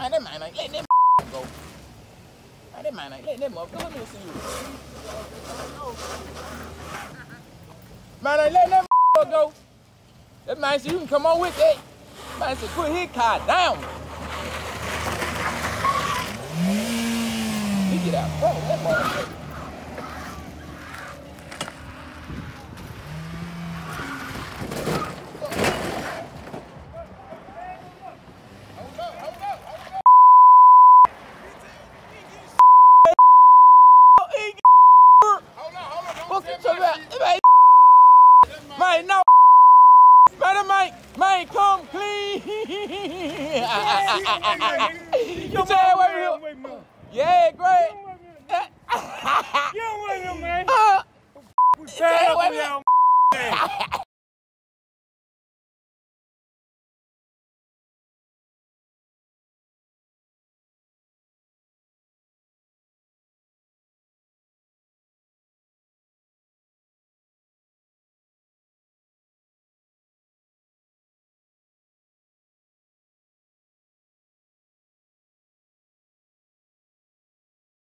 I didn't mind. Let them go. I didn't mind. Let them up. Let me see you. Man, I let them go. That man said, you can come on with it. Man said, put his car down. He get out front. That boy. Mate, no, mate, come clean.